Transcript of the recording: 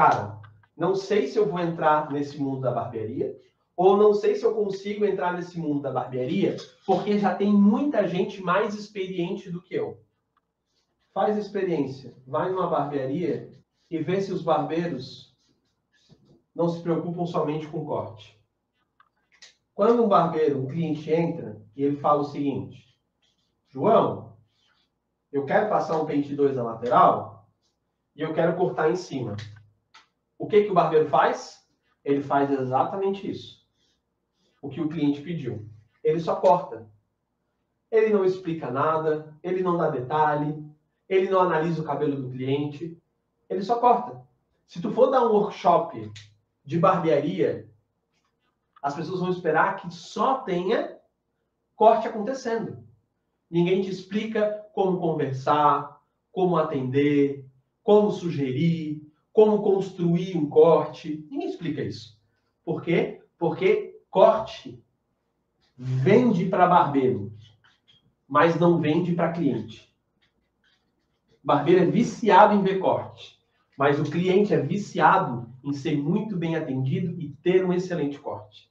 cara, não sei se eu vou entrar nesse mundo da barbearia, ou não sei se eu consigo entrar nesse mundo da barbearia, porque já tem muita gente mais experiente do que eu. Faz experiência, vai numa barbearia e vê se os barbeiros não se preocupam somente com corte. Quando um barbeiro, um cliente entra e ele fala o seguinte: João, eu quero passar um pente 2 na lateral e eu quero cortar em cima. O que o barbeiro faz? Ele faz exatamente isso, o que o cliente pediu. Ele só corta. Ele não explica nada, ele não dá detalhe, ele não analisa o cabelo do cliente, ele só corta. Se tu for dar um workshop de barbearia, as pessoas vão esperar que só tenha corte acontecendo. Ninguém te explica como conversar, como atender, como sugerir, como construir um corte. Ninguém explica isso. Por quê? Porque corte vende para barbeiro, mas não vende para cliente. Barbeiro é viciado em ver corte, mas o cliente é viciado em ser muito bem atendido e ter um excelente corte.